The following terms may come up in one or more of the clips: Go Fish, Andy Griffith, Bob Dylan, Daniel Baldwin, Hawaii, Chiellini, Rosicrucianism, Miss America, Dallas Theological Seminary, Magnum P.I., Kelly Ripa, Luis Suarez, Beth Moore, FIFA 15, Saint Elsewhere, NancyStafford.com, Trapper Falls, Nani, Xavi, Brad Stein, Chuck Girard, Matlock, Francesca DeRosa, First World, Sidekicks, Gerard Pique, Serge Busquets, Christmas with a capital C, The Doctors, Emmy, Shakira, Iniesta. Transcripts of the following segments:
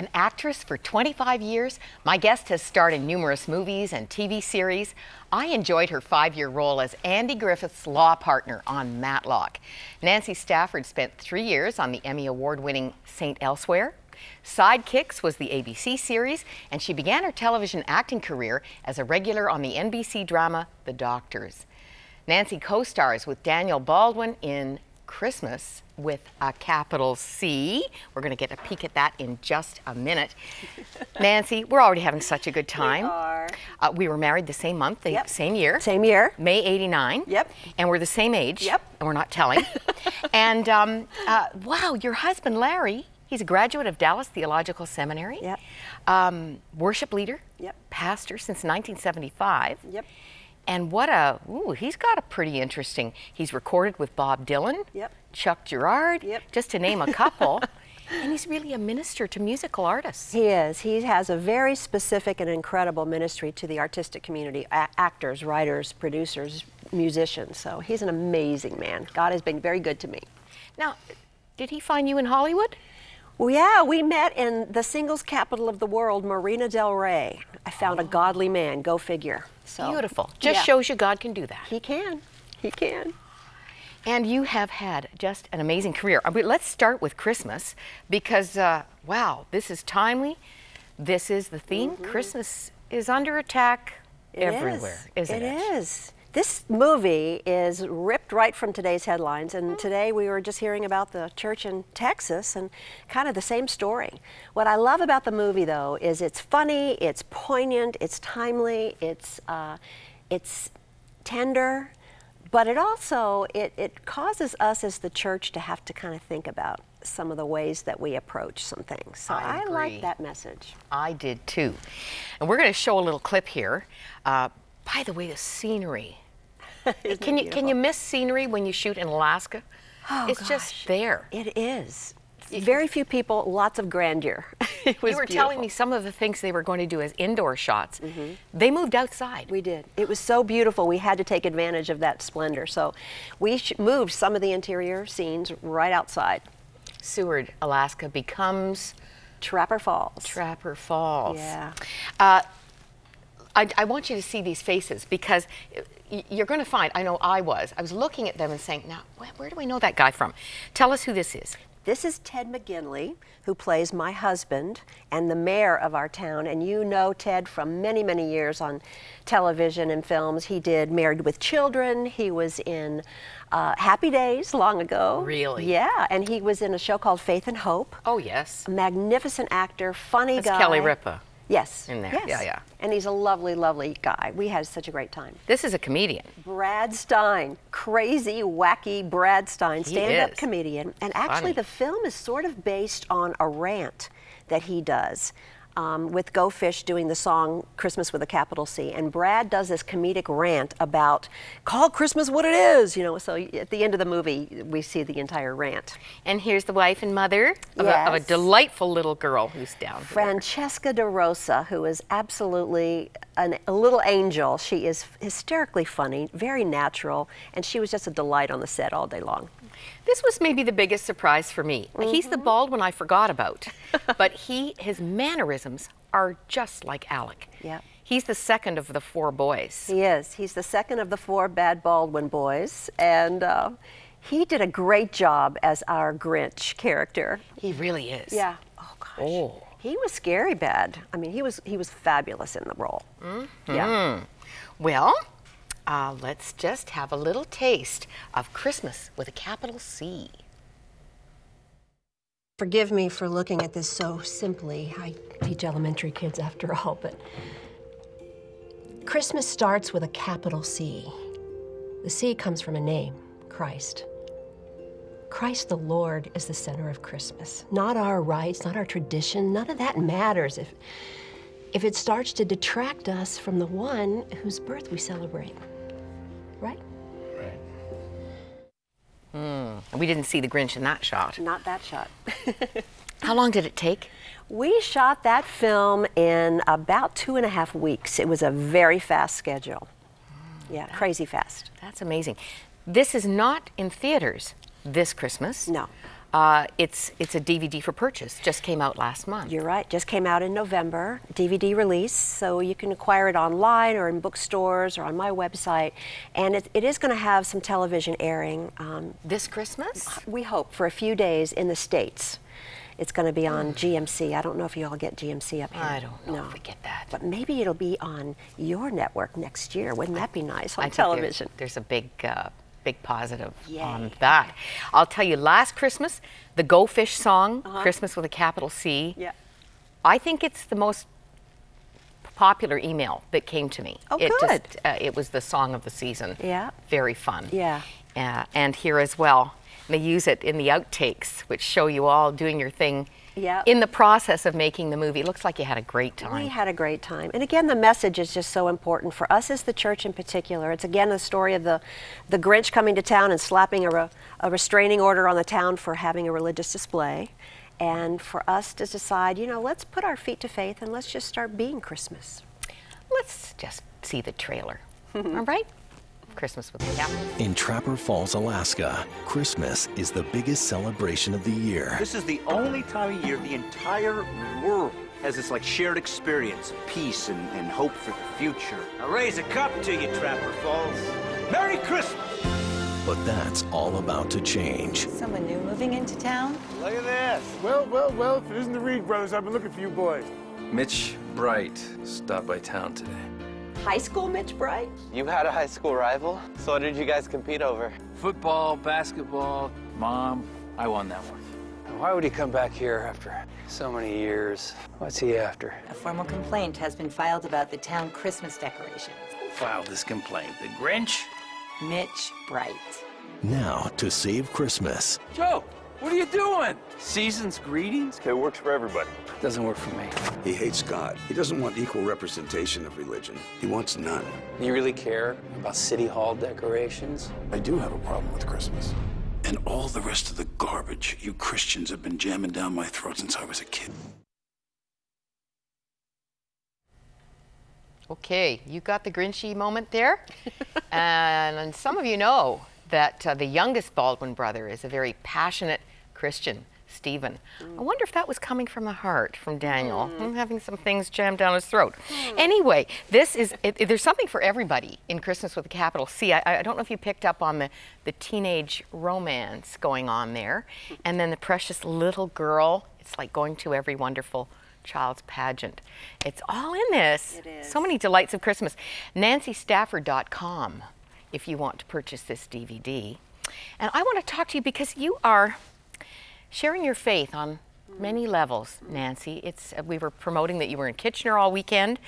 An actress for 25 years, my guest has starred in numerous movies and TV series. I enjoyed her 5-year role as Andy Griffith's law partner on Matlock. Nancy Stafford spent 3 years on the Emmy Award-winning Saint Elsewhere. Sidekicks was the ABC series, and she began her television acting career as a regular on the NBC drama The Doctors. Nancy co-stars with Daniel Baldwin in Christmas with a capital C. We're going to get a peek at that in just a minute. Nancy, we're already having such a good time. We are. We were married the same month, the same year. Same year. May 89. Yep. And we're the same age. Yep. And we're not telling. And wow, your husband, Larry, he's a graduate of Dallas Theological Seminary. Yep. Worship leader. Yep. Pastor since 1975. Yep. And what a, ooh, he's got a pretty interesting, he's recorded with Bob Dylan, yep. Chuck Girard, yep. just to name a couple. And he's really a minister to musical artists. He is. He has a very specific and incredible ministry to the artistic community, actors, writers, producers, musicians. So he's an amazing man. God has been very good to me. Now, did he find you in Hollywood? Well, yeah, we met in the singles capital of the world, Marina Del Rey. I found a godly man, go figure. So, beautiful. Just shows you God can do that. He can. He can. And you have had just an amazing career. I mean, let's start with Christmas because, wow, this is timely. This is the theme. Mm-hmm. Christmas is under attack everywhere, isn't it? It is. This movie is ripped right from today's headlines, and today we were just hearing about the church in Texas and kind of the same story. What I love about the movie, though, is it's funny, it's poignant, it's timely, it's tender, but it also, it causes us as the church to have to kind of think about some of the ways that we approach some things. So I like that message. I did, too. And we're going to show a little clip here. By the way, the scenery. Can you miss scenery when you shoot in Alaska? Oh, it's just there. It is. Very few people, lots of grandeur. It was beautiful. Telling me some of the things they were going to do as indoor shots. Mm-hmm. They moved outside. We did. It was so beautiful. We had to take advantage of that splendor. So we moved some of the interior scenes right outside. Seward, Alaska becomes Trapper Falls. Trapper Falls. Yeah. I want you to see these faces because you're going to find, I know I was looking at them and saying, now, where do we know that guy from? Tell us who this is. This is Ted McGinley, who plays my husband and the mayor of our town. And you know Ted from many, many years on television and films. He did Married with Children. He was in Happy Days long ago. Really? Yeah. And he was in a show called Faith and Hope. Oh, yes. A magnificent actor, funny guy. That's Kelly Ripa. Yes. In there. Yes. Yeah, yeah. And he's a lovely, lovely guy. We had such a great time. This is a comedian. Brad Stein. Crazy, wacky Brad Stein. Stand-up comedian. And actually, the film is sort of based on a rant that he does with Go Fish doing the song Christmas with a capital C. And Brad does this comedic rant about, call Christmas what it is, you know. So at the end of the movie, we see the entire rant. And here's the wife and mother of, a delightful little girl who's down Francesca DeRosa, who is absolutely a little angel. She is hysterically funny, very natural, and she was just a delight on the set all day long. This was maybe the biggest surprise for me. Mm-hmm. He's the bald one I forgot about, but his mannerisms are just like Alec. Yeah. He's the second of the four boys. He is. He's the second of the four bad Baldwin boys, and he did a great job as our Grinch character. He really is. Yeah. Oh gosh. Oh. He was scary bad. I mean, he was fabulous in the role. Mm-hmm. Yeah. Well. Let's just have a little taste of Christmas with a capital C. Forgive me for looking at this so simply. I teach elementary kids after all, but Christmas starts with a capital C. The C comes from a name, Christ. Christ the Lord is the center of Christmas. Not our rites, not our tradition, none of that matters if it starts to detract us from the one whose birth we celebrate. Right? Right. We didn't see the Grinch in that shot. Not that shot. How long did it take? We shot that film in about 2.5 weeks. It was a very fast schedule. Yeah, crazy fast. That's amazing. This is not in theaters this Christmas. No. It's a DVD for purchase. Just came out last month. You're right. Just came out in November. DVD release. So you can acquire it online or in bookstores or on my website. And it is going to have some television airing. This Christmas? We hope, for a few days in the States. It's going to be on GMC. I don't know if you all get GMC up here. I don't know if we get that. But maybe it'll be on your network next year. Wouldn't that be nice, on television? There's a big... big positive on that. I'll tell you, last Christmas, the Go Fish song, Christmas with a capital C, I think it's the most popular email that came to me. Oh, it good. Just, it was the song of the season. Yeah. Very fun. Yeah. And here as well. They use it in the outtakes, which show you all doing your thing in the process of making the movie. It looks like you had a great time. We had a great time. And again, the message is just so important for us as the church in particular. It's again the story of the Grinch coming to town and slapping a restraining order on the town for having a religious display. And for us to decide, you know, let's put our feet to faith and let's just start being Christmas. Let's just see the trailer. All right? Christmas with a capital. In Trapper Falls, Alaska, Christmas is the biggest celebration of the year. This is the only time of year the entire world has this like shared experience, peace and hope for the future. I raise a cup to you, Trapper Falls. Merry Christmas! But that's all about to change. Someone new moving into town? Look at this. Well, if it isn't the Reed brothers, I've been looking for you boys. Mitch Bright stopped by town today. High school Mitch Bright? You had a high school rival? So what did you guys compete over? Football, basketball, mom. I won that one. Why would he come back here after so many years? What's he after? A formal complaint has been filed about the town Christmas decorations. Who filed this complaint? The Grinch? Mitch Bright. Now to save Christmas. Joe! What are you doing? Season's greetings? Okay, works for everybody. Doesn't work for me. He hates God. He doesn't want equal representation of religion. He wants none. You really care about City Hall decorations? I do have a problem with Christmas. And all the rest of the garbage you Christians have been jamming down my throat since I was a kid. Okay, you got the Grinchy moment there. And some of you know that the youngest Baldwin brother is a very passionate Christian, Stephen. I wonder if that was coming from the heart, from Daniel, having some things jammed down his throat. Anyway, this is, there's something for everybody in Christmas with a capital C. I don't know if you picked up on the teenage romance going on there. And then the precious little girl, it's like going to every wonderful child's pageant. It's all in this. It is. So many delights of Christmas. NancyStafford.com if you want to purchase this DVD. And I want to talk to you because you are sharing your faith on many levels, Nancy. It's we were promoting that you were in Kitchener all weekend.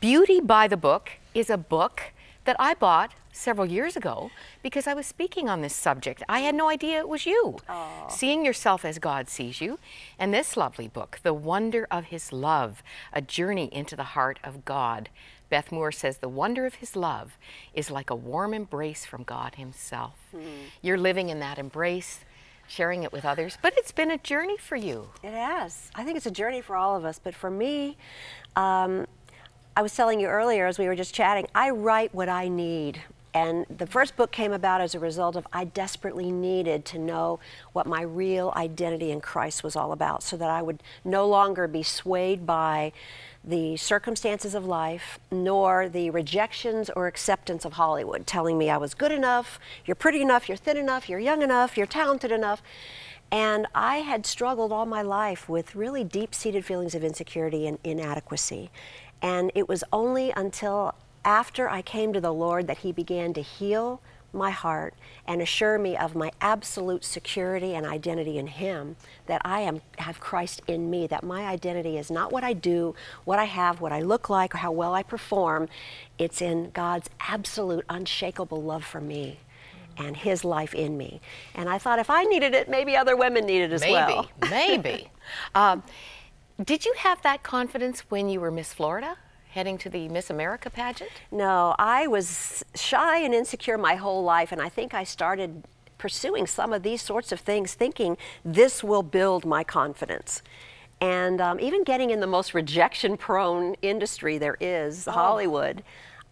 Beauty by the Book is a book that I bought several years ago because I was speaking on this subject. I had no idea it was you. Aww. Seeing yourself as God sees you. And this lovely book, The Wonder of His Love, A Journey into the Heart of God. Beth Moore says the wonder of his love is like a warm embrace from God himself. You're living in that embrace, sharing it with others, but it's been a journey for you. It has. I think it's a journey for all of us, but for me, I was telling you earlier as we were just chatting, I write what I need. And the first book came about as a result of I desperately needed to know what my real identity in Christ was all about so that I would no longer be swayed by the circumstances of life, nor the rejections or acceptance of Hollywood telling me I was good enough, you're pretty enough, you're thin enough, you're young enough, you're talented enough. And I had struggled all my life with really deep-seated feelings of insecurity and inadequacy. And it was only until after I came to the Lord that he began to heal my heart and assure me of my absolute security and identity in him, that I have Christ in me, that my identity is not what I do, what I have, what I look like, or how well I perform. It's in God's absolute unshakable love for me and his life in me. And I thought if I needed it, maybe other women needed it as well. Maybe. Did you have that confidence when you were Miss Florida? Heading to the Miss America pageant? No, I was shy and insecure my whole life, and I think I started pursuing some of these sorts of things thinking this will build my confidence. And even getting in the most rejection-prone industry there is, Hollywood,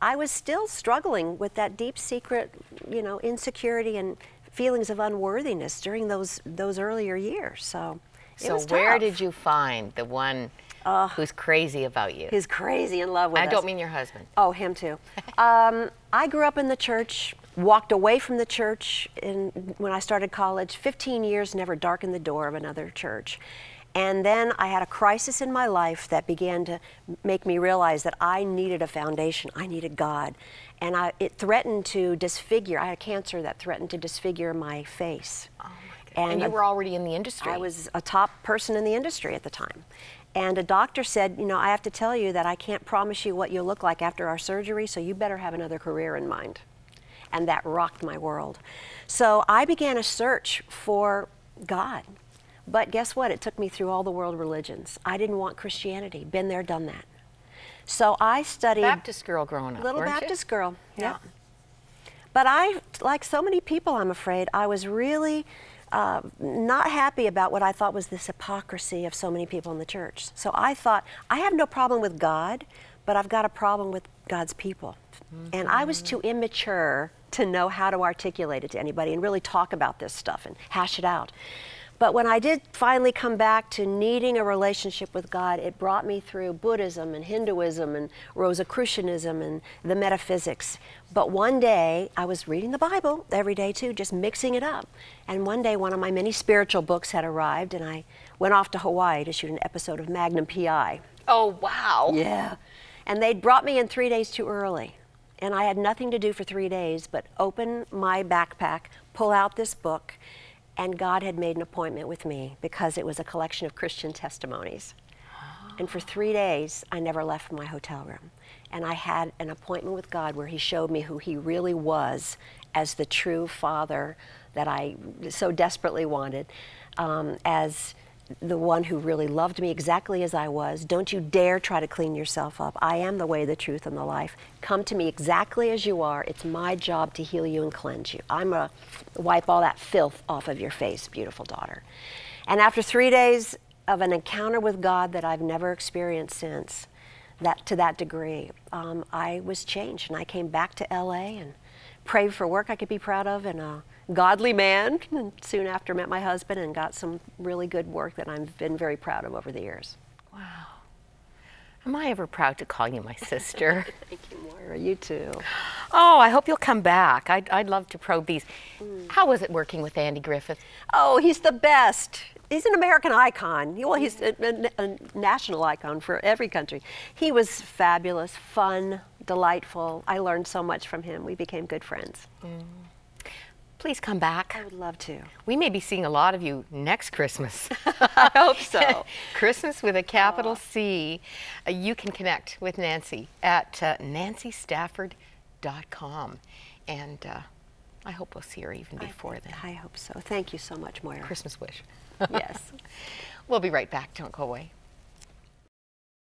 I was still struggling with that deep secret, you know, insecurity and feelings of unworthiness during those earlier years. So where did you find the one who's crazy about you? Who's crazy in love with us. I don't mean your husband. Oh, him too. I grew up in the church, walked away from the church when I started college. 15 years, never darkened the door of another church. And then I had a crisis in my life that began to make me realize that I needed a foundation. I needed God. And it threatened to disfigure. I had cancer that threatened to disfigure my face. Oh my God. And you were already in the industry. I was a top person in the industry at the time. And a doctor said, you know, I have to tell you that I can't promise you what you'll look like after our surgery, so you better have another career in mind. And that rocked my world. So I began a search for God. But guess what? It took me through all the world religions. I didn't want Christianity. Been there, done that. So I studied. Baptist girl growing up. Little Baptist girl. Yeah. But I, like so many people, I'm afraid, I was really not happy about what I thought was this hypocrisy of so many people in the church. So I thought, I have no problem with God, but I've got a problem with God's people. Mm-hmm. And I was too immature to know how to articulate it to anybody and really talk about this stuff and hash it out. But when I did finally come back to needing a relationship with God, it brought me through Buddhism and Hinduism and Rosicrucianism and the metaphysics. But one day, I was reading the Bible every day too, just mixing it up. And one day, one of my many spiritual books had arrived, and I went off to Hawaii to shoot an episode of Magnum P.I. Oh, wow. Yeah. And they'd brought me in 3 days too early. And I had nothing to do for 3 days but open my backpack, pull out this book, and God had made an appointment with me because it was a collection of Christian testimonies. And for 3 days, I never left my hotel room. And I had an appointment with God where he showed me who he really was as the true father that I so desperately wanted, as the one who really loved me exactly as I was. Don't you dare try to clean yourself up. I am the way, the truth, and the life. Come to me exactly as you are. It's my job to heal you and cleanse you. I'm gonna wipe all that filth off of your face, beautiful daughter. And after 3 days of an encounter with God that I've never experienced since, to that degree, I was changed. And I came back to LA and prayed for work I could be proud of, and godly man, and soon after met my husband and got some really good work that I've been very proud of over the years. Wow. Am I ever proud to call you my sister? Thank you, Moira. You too. Oh, I hope you'll come back. I'd love to probe these. Mm. How was it working with Andy Griffith? Oh, he's the best. He's an American icon. Well, he's a national icon for every country. He was fabulous, fun, delightful. I learned so much from him. We became good friends. Mm. Please come back. I would love to. We may be seeing a lot of you next Christmas. I hope so. Christmas with a capital C. You can connect with Nancy at NancyStafford.com. And I hope we'll see her even before then. I hope so. Thank you so much, Moira. Christmas wish. Yes. We'll be right back. Don't go away.